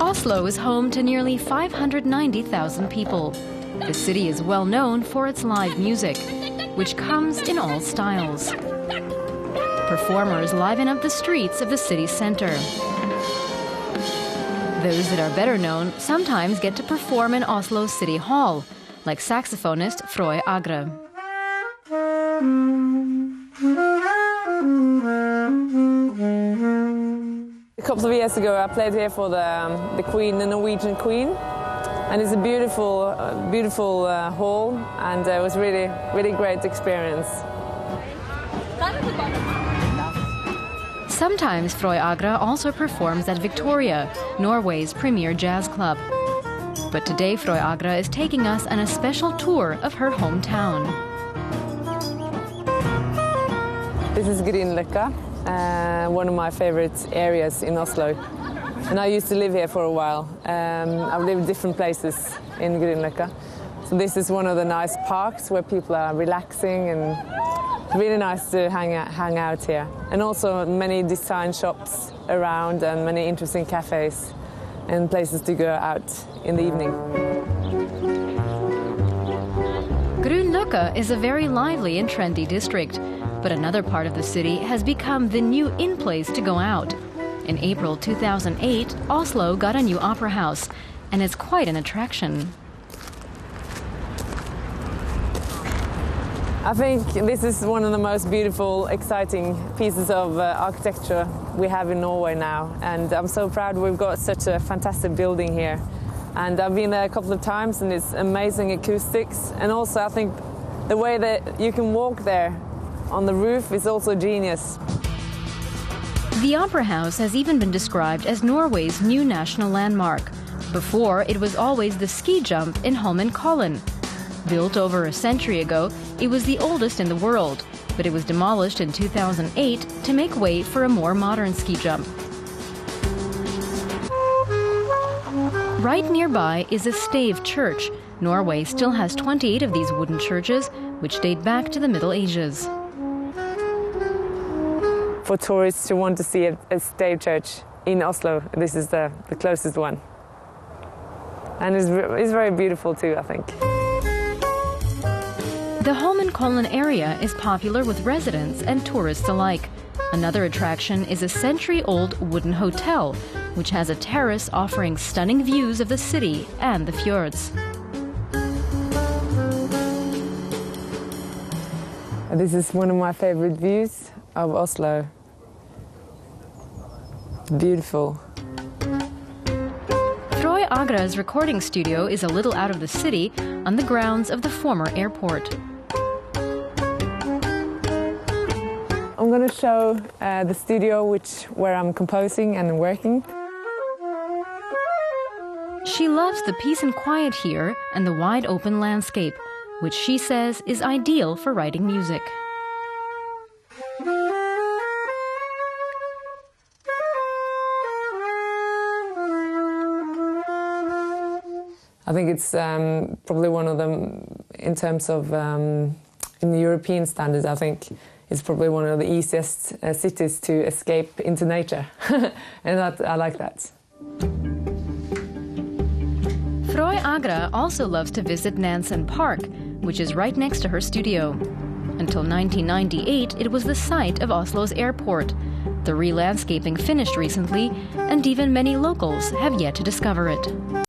Oslo is home to nearly 590,000 people. The city is well known for its live music, which comes in all styles. Performers liven up the streets of the city center. Those that are better known sometimes get to perform in Oslo City Hall, like saxophonist Froy Aagre. A couple of years ago I played here for the Queen, the Norwegian Queen, and it's a beautiful hall, and it was really great experience. Sometimes Froy Aagre also performs at Victoria, Norway's premier jazz club. But today Froy Aagre is taking us on a special tour of her hometown. This is Grünerløkka, one of my favorite areas in Oslo. And I used to live here for a while. I've lived different places in Grünerløkka. So this is one of the nice parks where people are relaxing, and really nice to hang out here. And also many design shops around and many interesting cafes and places to go out in the evening. Grünerløkka is a very lively and trendy district, but another part of the city has become the new in-place to go out. In April 2008, Oslo got a new opera house, and it's quite an attraction. I think this is one of the most beautiful, exciting pieces of architecture we have in Norway now, and I'm so proud we've got such a fantastic building here. And I've been there a couple of times, and it's amazing acoustics, and also I think the way that you can walk there on the roof is also genius. The Opera House has even been described as Norway's new national landmark. Before, it was always the ski jump in Holmenkollen. Built over a century ago, it was the oldest in the world, but it was demolished in 2008 to make way for a more modern ski jump. Right nearby is a stave church. Norway still has 28 of these wooden churches, which date back to the Middle Ages. For tourists who want to see a stave church in Oslo, this is the closest one. And it's very beautiful too, I think. The Holmenkollen area is popular with residents and tourists alike. Another attraction is a century-old wooden hotel, which has a terrace offering stunning views of the city and the fjords. This is one of my favorite views of Oslo. Beautiful. Froy Aagre's recording studio is a little out of the city, on the grounds of the former airport. I'm going to show the studio where I'm composing and working. She loves the peace and quiet here and the wide open landscape, which she says is ideal for writing music. I think it's probably one of them, in terms of in the European standards, I think it's probably one of the easiest cities to escape into nature. And I like that. Froy Aagre also loves to visit Nansen Park, which is right next to her studio. Until 1998, it was the site of Oslo's airport. The re-landscaping finished recently, and even many locals have yet to discover it.